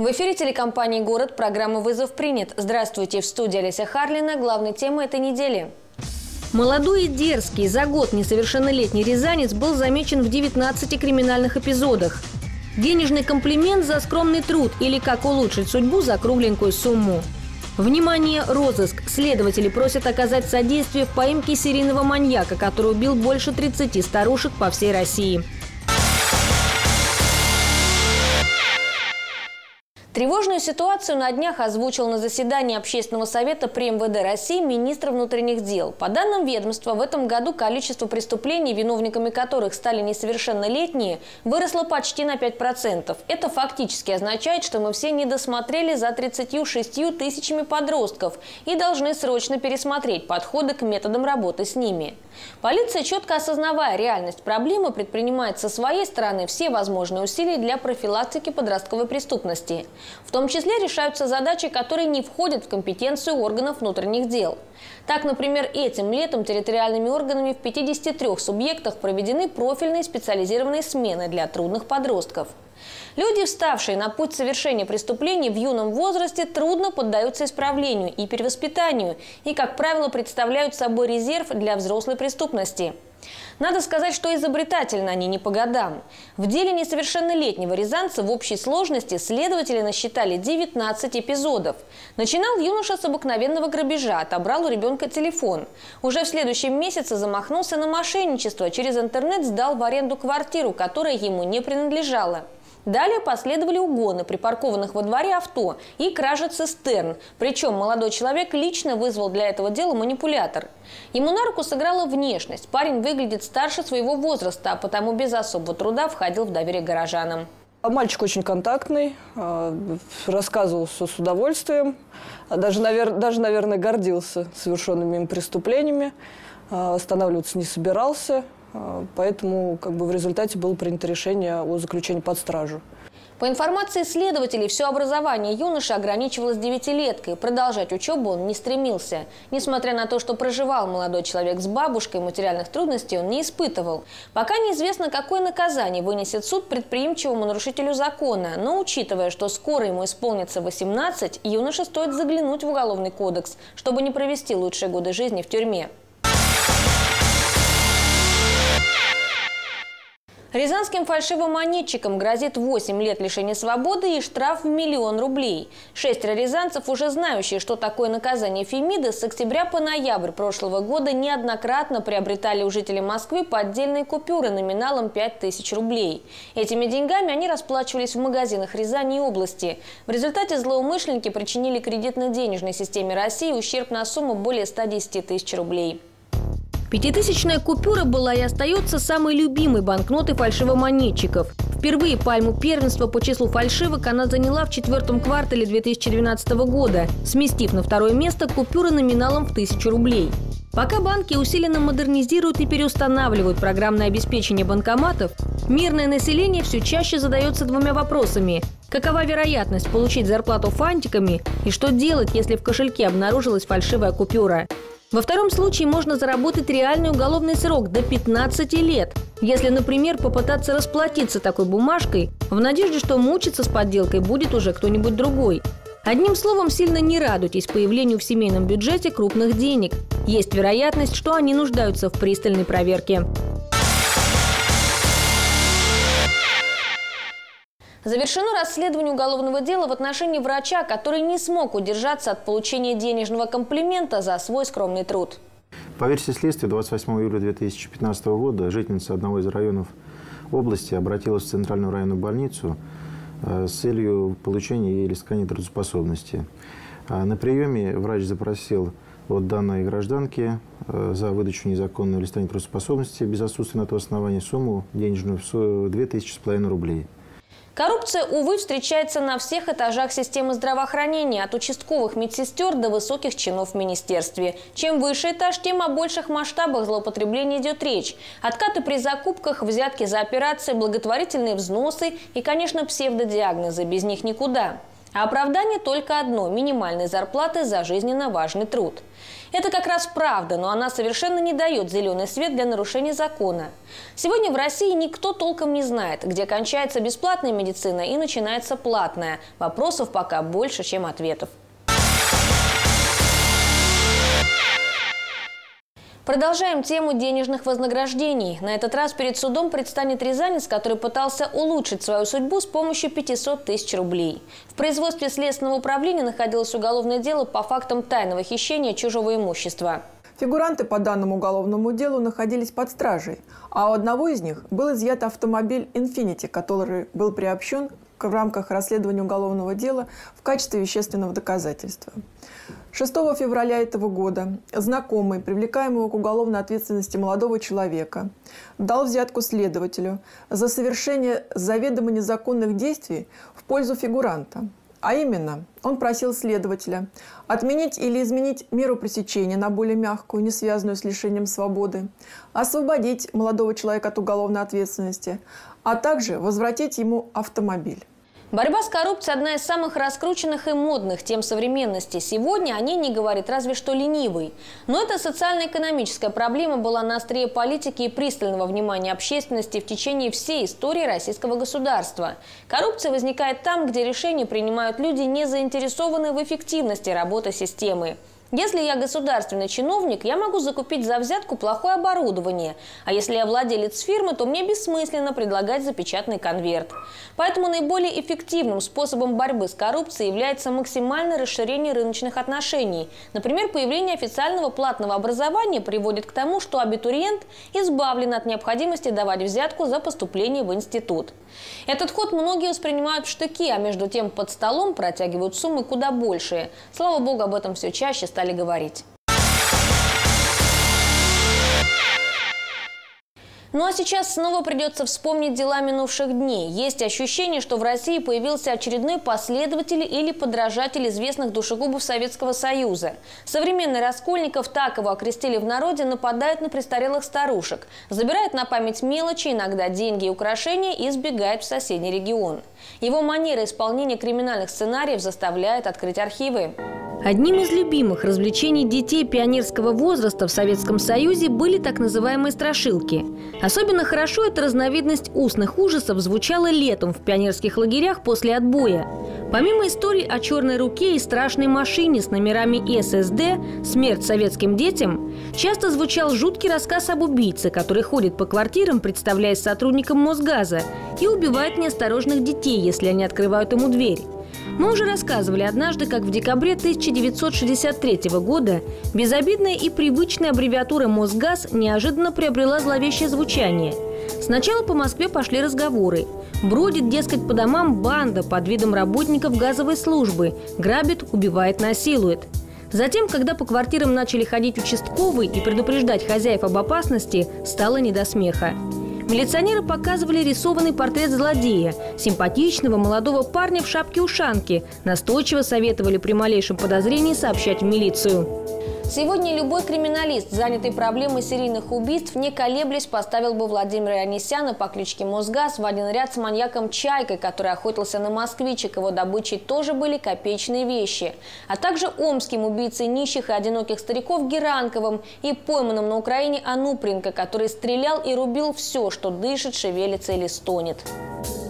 В эфире телекомпании «Город» программа «Вызов принят». Здравствуйте, в студии Алиса Харлина. Главной темой этой недели. Молодой и дерзкий, за год несовершеннолетний рязанец был замечен в 19 криминальных эпизодах. Денежный комплимент за скромный труд или как улучшить судьбу за кругленькую сумму. Внимание, розыск. Следователи просят оказать содействие в поимке серийного маньяка, который убил больше 30 старушек по всей России. Тревожную ситуацию на днях озвучил на заседании Общественного совета при МВД России министр внутренних дел. По данным ведомства, в этом году количество преступлений, виновниками которых стали несовершеннолетние, выросло почти на 5%. Это фактически означает, что мы все недосмотрели за 36 тысячами подростков и должны срочно пересмотреть подходы к методам работы с ними. Полиция, четко осознавая реальность проблемы, предпринимает со своей стороны все возможные усилия для профилактики подростковой преступности. В том числе решаются задачи, которые не входят в компетенцию органов внутренних дел. Так, например, этим летом территориальными органами в 53 субъектах проведены профильные специализированные смены для трудных подростков. Люди, вставшие на путь совершения преступлений в юном возрасте, трудно поддаются исправлению и перевоспитанию и, как правило, представляют собой резерв для взрослой преступности. Надо сказать, что изобретательны они не по годам. В деле несовершеннолетнего рязанца в общей сложности следователи насчитали 19 эпизодов. Начинал юноша с обыкновенного грабежа, отобрал у ребенка телефон. Уже в следующем месяце замахнулся на мошенничество, через интернет сдал в аренду квартиру, которая ему не принадлежала. Далее последовали угоны припаркованных во дворе авто и кражи цистерн. Причем молодой человек лично вызвал для этого дела манипулятор. Ему на руку сыграла внешность. Парень выглядит старше своего возраста, а потому без особого труда входил в доверие горожанам. Мальчик очень контактный, рассказывал все с удовольствием. Даже, наверное, гордился совершенными им преступлениями. Останавливаться не собирался. Поэтому в результате было принято решение о заключении под стражу. По информации следователей, все образование юноши ограничивалось девятилеткой. Продолжать учебу он не стремился. Несмотря на то, что проживал молодой человек с бабушкой, материальных трудностей он не испытывал. Пока неизвестно, какое наказание вынесет суд предприимчивому нарушителю закона. Но учитывая, что скоро ему исполнится 18, юноше стоит заглянуть в Уголовный кодекс, чтобы не провести лучшие годы жизни в тюрьме. Рязанским фальшивомонетчикам грозит 8 лет лишения свободы и штраф в 1 000 000 рублей. 6 рязанцев, уже знающие, что такое наказание Фемиды, с октября по ноябрь прошлого года неоднократно приобретали у жителей Москвы поддельные купюры номиналом 5000 рублей. Этими деньгами они расплачивались в магазинах Рязани и области. В результате злоумышленники причинили кредитно-денежной системе России ущерб на сумму более 110 тысяч рублей. Пятитысячная купюра была и остается самой любимой банкнотой фальшивомонетчиков. Впервые пальму первенства по числу фальшивок она заняла в 4-м квартале 2012 года, сместив на 2-е место купюры номиналом в 1000 рублей. Пока банки усиленно модернизируют и переустанавливают программное обеспечение банкоматов, мирное население все чаще задается двумя вопросами. Какова вероятность получить зарплату фантиками и что делать, если в кошельке обнаружилась фальшивая купюра? Во втором случае можно заработать реальный уголовный срок до 15 лет, если, например, попытаться расплатиться такой бумажкой в надежде, что мучиться с подделкой будет уже кто-нибудь другой. Одним словом, сильно не радуйтесь появлению в семейном бюджете крупных денег. Есть вероятность, что они нуждаются в пристальной проверке. Завершено расследование уголовного дела в отношении врача, который не смог удержаться от получения денежного комплимента за свой скромный труд. По версии следствия, 28 июля 2015 года жительница одного из районов области обратилась в Центральную районную больницу с целью получения ей искания трудоспособности. На приеме врач запросил от данной гражданки за выдачу незаконного листания трудоспособности без отсутствия на то основания сумму денежную в 2500 рублей. Коррупция, увы, встречается на всех этажах системы здравоохранения, от участковых медсестер до высоких чинов в министерстве. Чем выше этаж, тем о больших масштабах злоупотребления идет речь. Откаты при закупках, взятки за операции, благотворительные взносы и, конечно, псевдодиагнозы. Без них никуда. А оправдание только одно – минимальной зарплаты за жизненно важный труд. Это как раз правда, но она совершенно не дает зеленый свет для нарушения закона. Сегодня в России никто толком не знает, где кончается бесплатная медицина и начинается платная. Вопросов пока больше, чем ответов. Продолжаем тему денежных вознаграждений. На этот раз перед судом предстанет рязанец, который пытался улучшить свою судьбу с помощью 500 тысяч рублей. В производстве Следственного управления находилось уголовное дело по фактам тайного хищения чужого имущества. Фигуранты по данному уголовному делу находились под стражей, а у одного из них был изъят автомобиль «Инфинити», который был приобщен в рамках расследования уголовного дела в качестве вещественного доказательства. 6 февраля этого года знакомый, привлекаемого к уголовной ответственности молодого человека, дал взятку следователю за совершение заведомо незаконных действий в пользу фигуранта. А именно, он просил следователя отменить или изменить меру пресечения на более мягкую, не связанную с лишением свободы, освободить молодого человека от уголовной ответственности, а также возвратить ему автомобиль. Борьба с коррупцией – одна из самых раскрученных и модных тем современности. Сегодня о ней не говорит разве что ленивый. Но эта социально-экономическая проблема была на острие политики и пристального внимания общественности в течение всей истории российского государства. Коррупция возникает там, где решения принимают люди, не заинтересованные в эффективности работы системы. Если я государственный чиновник, я могу закупить за взятку плохое оборудование. А если я владелец фирмы, то мне бессмысленно предлагать запечатанный конверт. Поэтому наиболее эффективным способом борьбы с коррупцией является максимальное расширение рыночных отношений. Например, появление официального платного образования приводит к тому, что абитуриент избавлен от необходимости давать взятку за поступление в институт. Этот ход многие воспринимают в штыки, а между тем под столом протягивают суммы куда большие. Слава богу, об этом все чаще стали говорить. Ну а сейчас снова придется вспомнить дела минувших дней. Есть ощущение, что в России появился очередной последователь или подражатель известных душегубов Советского Союза. Современный Раскольников, так его окрестили в народе, нападает на престарелых старушек, забирает на память мелочи, иногда деньги и украшения и сбегает в соседний регион. Его манера исполнения криминальных сценариев заставляет открыть архивы. Одним из любимых развлечений детей пионерского возраста в Советском Союзе были так называемые страшилки. Особенно хорошо эта разновидность устных ужасов звучала летом в пионерских лагерях после отбоя. Помимо историй о черной руке и страшной машине с номерами ССД «Смерть советским детям», часто звучал жуткий рассказ об убийце, который ходит по квартирам, представляясь сотрудником Мосгаза, и убивает неосторожных детей, если они открывают ему дверь. Мы уже рассказывали однажды, как в декабре 1963 года безобидная и привычная аббревиатура «Мосгаз» неожиданно приобрела зловещее звучание. Сначала по Москве пошли разговоры. Бродит, дескать, по домам банда под видом работников газовой службы, грабит, убивает, насилует. Затем, когда по квартирам начали ходить участковые и предупреждать хозяев об опасности, стало не до смеха. Милиционеры показывали рисованный портрет злодея, симпатичного молодого парня в шапке-ушанке, настойчиво советовали при малейшем подозрении сообщать в милицию. Сегодня любой криминалист, занятый проблемой серийных убийств, не колеблясь, поставил бы Владимира Анисяна по кличке Мосгаз в один ряд с маньяком Чайкой, который охотился на москвичек. Его добычей тоже были копеечные вещи. А также омским убийцей нищих и одиноких стариков Геранковым и пойманным на Украине Анупринка, который стрелял и рубил все, что дышит, шевелится или стонет.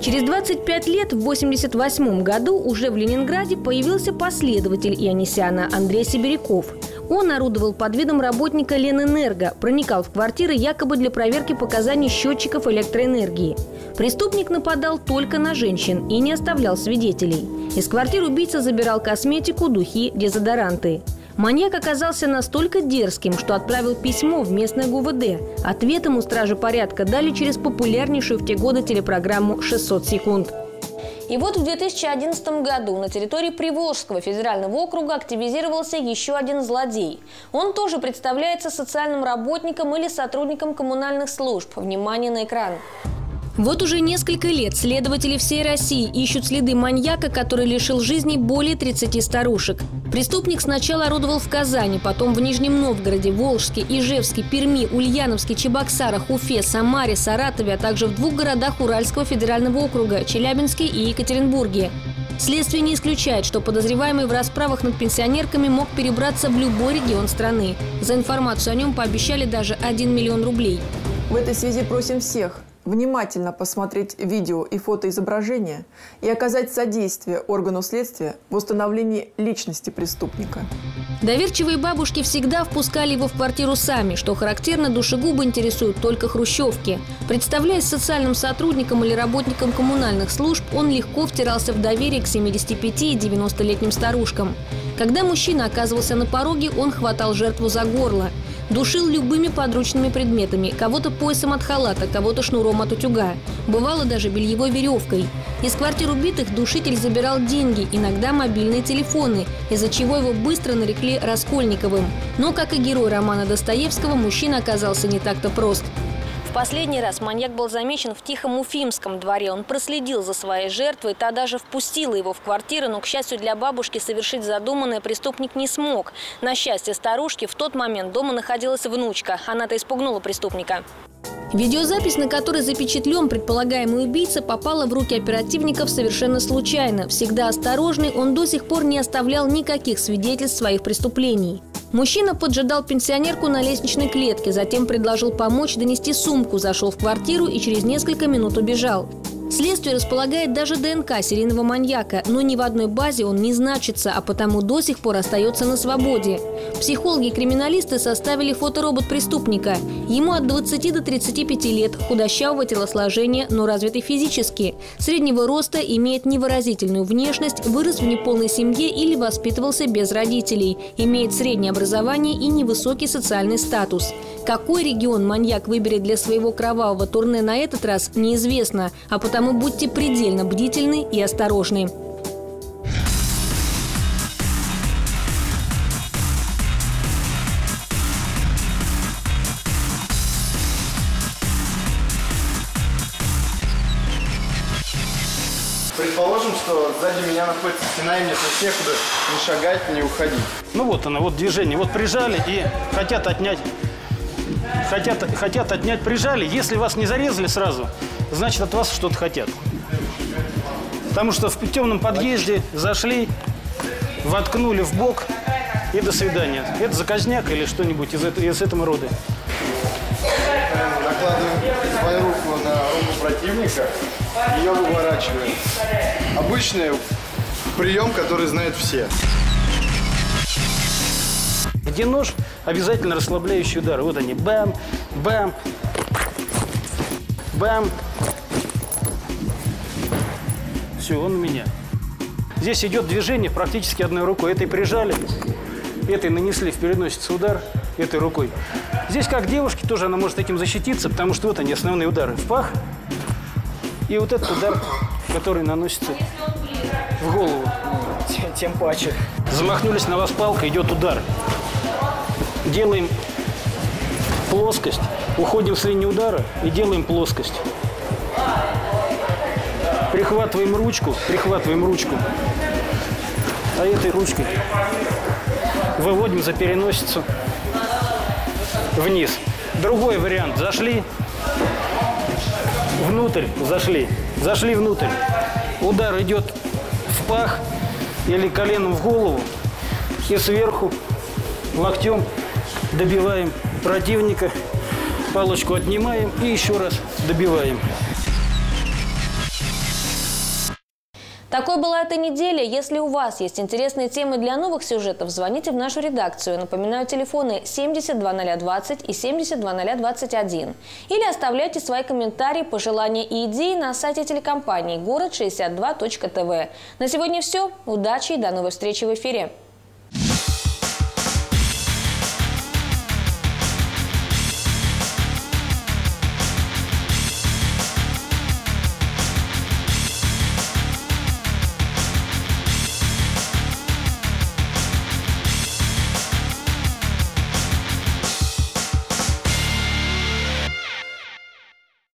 Через 25 лет, в 1988 году, уже в Ленинграде появился последователь Ионесяна Андрей Сибиряков. Он орудовал под видом работника Ленэнерго, проникал в квартиры якобы для проверки показаний счетчиков электроэнергии. Преступник нападал только на женщин и не оставлял свидетелей. Из квартир убийца забирал косметику, духи, дезодоранты. Маньяк оказался настолько дерзким, что отправил письмо в местное ГУВД. Ответ ему стражи порядка дали через популярнейшую в те годы телепрограмму «600 секунд». И вот в 2011 году на территории Приволжского федерального округа активизировался еще один злодей. Он тоже представляется социальным работником или сотрудником коммунальных служб. Внимание на экран. Вот уже несколько лет следователи всей России ищут следы маньяка, который лишил жизни более 30 старушек. Преступник сначала орудовал в Казани, потом в Нижнем Новгороде, Волжске, Ижевске, Перми, Ульяновске, Чебоксарах, Уфе, Самаре, Саратове, а также в двух городах Уральского федерального округа – Челябинске и Екатеринбурге. Следствие не исключает, что подозреваемый в расправах над пенсионерками мог перебраться в любой регион страны. За информацию о нем пообещали даже 1 миллион рублей. В этой связи просим всех внимательно посмотреть видео и фотоизображения и оказать содействие органу следствия в установлении личности преступника. Доверчивые бабушки всегда впускали его в квартиру сами, что характерно, душегубы интересуют только хрущевки. Представляясь социальным сотрудником или работником коммунальных служб, он легко втирался в доверие к 75- и 90-летним старушкам. Когда мужчина оказывался на пороге, он хватал жертву за горло. Душил любыми подручными предметами, кого-то поясом от халата, кого-то шнуром от утюга. Бывало даже бельевой веревкой. Из квартир убитых душитель забирал деньги, иногда мобильные телефоны, из-за чего его быстро нарекли Раскольниковым. Но, как и герой романа Достоевского, мужчина оказался не так-то прост. В последний раз маньяк был замечен в Тихом Уфимском дворе. Он проследил за своей жертвой, та даже впустила его в квартиру, но, к счастью для бабушки, совершить задуманное преступник не смог. На счастье старушки, в тот момент дома находилась внучка. Она-то испугнула преступника. Видеозапись, на которой запечатлен предполагаемый убийца, попала в руки оперативников совершенно случайно. Всегда осторожный, он до сих пор не оставлял никаких свидетельств своих преступлений. Мужчина поджидал пенсионерку на лестничной клетке, затем предложил помочь донести сумку, зашел в квартиру и через несколько минут убежал. Следствие располагает даже ДНК серийного маньяка, но ни в одной базе он не значится, а потому до сих пор остается на свободе. Психологи и криминалисты составили фоторобот преступника. Ему от 20 до 35 лет, худощавого телосложения, но развитый физически, среднего роста, имеет невыразительную внешность, вырос в неполной семье или воспитывался без родителей, имеет среднее образование и невысокий социальный статус. Какой регион маньяк выберет для своего кровавого турне на этот раз, неизвестно, а потому будьте предельно бдительны и осторожны. Предположим, что сзади меня находится стена, и мне тут некуда не шагать, не уходить. Ну вот она, вот движение. Вот прижали и хотят отнять. Хотят отнять, прижали. Если вас не зарезали сразу, значит, от вас что-то хотят. Потому что в темном подъезде зашли, воткнули в бок и до свидания. Это заказняк или что-нибудь из этого рода. Накладываем свою руку на руку противника, ее выворачиваем. Обычный прием, который знают все. Где нож? Обязательно расслабляющий удар. Вот они. Бам, бам, бам. Все, он у меня. Здесь идет движение практически одной рукой. Этой прижали, этой нанесли в переносицу удар, этой рукой. Здесь, как девушки, тоже она может этим защититься, потому что вот они, основные удары. В пах. И вот этот удар, который наносится в голову. Тем паче. Замахнулись на вас палкой, идет удар. Делаем плоскость, уходим с линии удара и делаем плоскость. Прихватываем ручку, а этой ручкой выводим за переносицу вниз. Другой вариант. Зашли внутрь, зашли внутрь. Удар идет в пах или коленом в голову и сверху локтем добиваем противника, палочку отнимаем и еще раз добиваем. Такой была эта неделя. Если у вас есть интересные темы для новых сюжетов, звоните в нашу редакцию. Напоминаю, телефоны 70 0020 и 70 0021. Или оставляйте свои комментарии, пожелания и идеи на сайте телекомпании город62.тв. На сегодня все. Удачи и до новой встречи в эфире.